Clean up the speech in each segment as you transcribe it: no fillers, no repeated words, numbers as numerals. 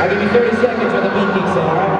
I'll give you 30 seconds when the beat kicks in, alright?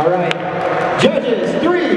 Alright, judges!